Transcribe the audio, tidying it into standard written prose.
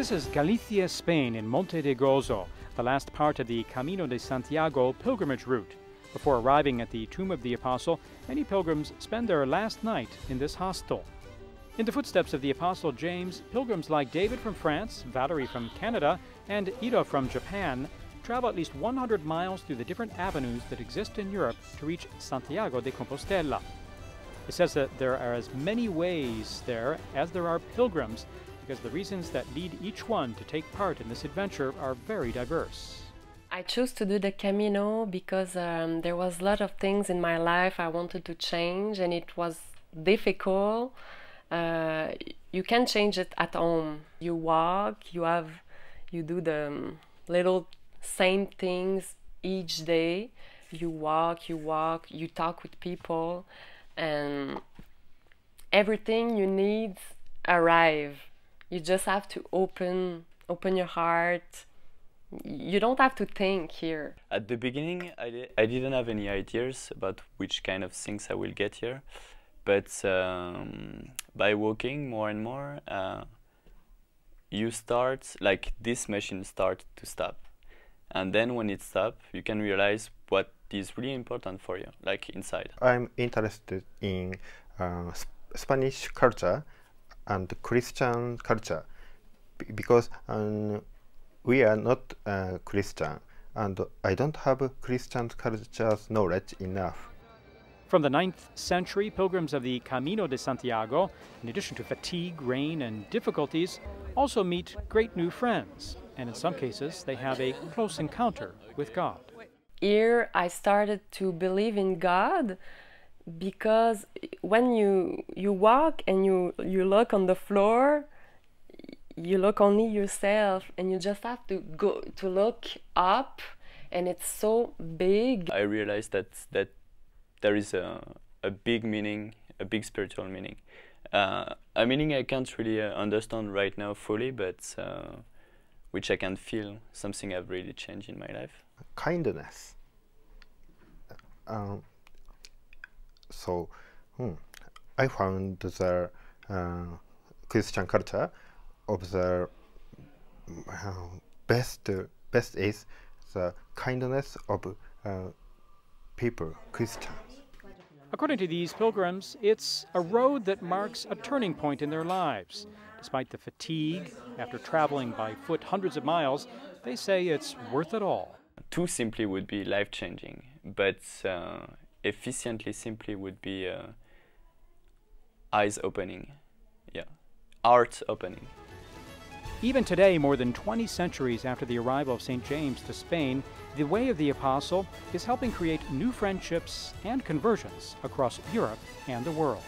This is Galicia, Spain, in Monte do Gozo, the last part of the Camino de Santiago pilgrimage route. Before arriving at the tomb of the Apostle, many pilgrims spend their last night in this hostel. In the footsteps of the Apostle James, pilgrims like David from France, Valerie from Canada, and Ida from Japan travel at least 100 miles through the different avenues that exist in Europe to reach Santiago de Compostela. It says that there are as many ways there as there are pilgrims, because the reasons that lead each one to take part in this adventure are very diverse. I chose to do the Camino because there was a lot of things in my life I wanted to change, and it was difficult. You can't change it at home. You walk, you do the little same things each day. You walk, you talk with people, and everything you need arrives. You just have to open your heart. You don't have to think here. At the beginning, I didn't have any ideas about which kind of things I will get here, but by walking more and more, you start, like this machine starts to stop. And then when it stops, you can realize what is really important for you, like inside. I'm interested in Spanish culture and Christian culture, because we are not Christian, and I don't have Christian culture's knowledge enough. From the 9th century, pilgrims of the Camino de Santiago, in addition to fatigue, rain, and difficulties, also meet great new friends, and in some cases they have a close encounter with God. Here I started to believe in God, because when you walk and you look on the floor, you look only yourself, and you just have to go to look up, and it's so big. I realized that there is a big meaning, a big spiritual meaning, a meaning I can't really understand right now fully, but which I can feel. Something I've really changed in my life. Kindness. I found the Christian culture of the best is the kindness of people, Christians. According to these pilgrims, it's a road that marks a turning point in their lives. Despite the fatigue, after traveling by foot hundreds of miles, they say it's worth it all. Too simply would be life-changing, but efficiently simply would be eyes-opening, yeah, heart-opening. Even today, more than 20 centuries after the arrival of St. James to Spain, the Way of the Apostle is helping create new friendships and conversions across Europe and the world.